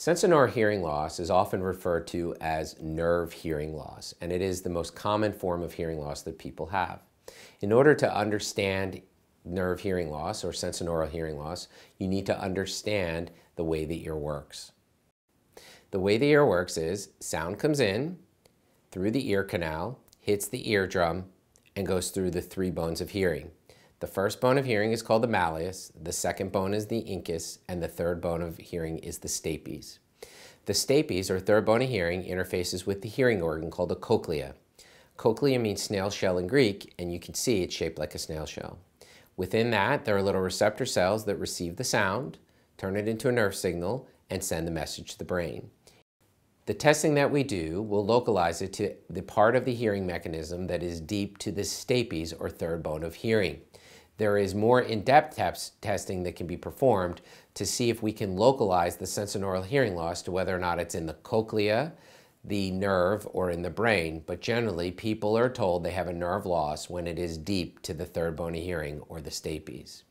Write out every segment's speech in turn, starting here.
Sensorineural hearing loss is often referred to as nerve hearing loss, and it is the most common form of hearing loss that people have. In order to understand nerve hearing loss or sensorineural hearing loss, you need to understand the way the ear works. The way the ear works is sound comes in through the ear canal, hits the eardrum, and goes through the three bones of hearing. The first bone of hearing is called the malleus, the second bone is the incus, and the third bone of hearing is the stapes. The stapes, or third bone of hearing, interfaces with the hearing organ called the cochlea. Cochlea means snail shell in Greek, and you can see it's shaped like a snail shell. Within that, there are little receptor cells that receive the sound, turn it into a nerve signal, and send the message to the brain. The testing that we do will localize it to the part of the hearing mechanism that is deep to the stapes, or third bone of hearing. There is more in-depth testing that can be performed to see if we can localize the sensorineural hearing loss to whether or not it's in the cochlea, the nerve, or in the brain, but generally people are told they have a nerve loss when it is deep to the third bone of hearing or the stapes.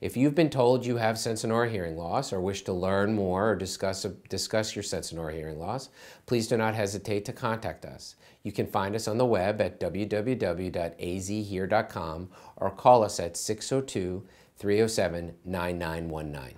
If you've been told you have sensorineural hearing loss or wish to learn more or discuss your sensorineural hearing loss, please do not hesitate to contact us. You can find us on the web at www.azhear.com or call us at 602-307-9919.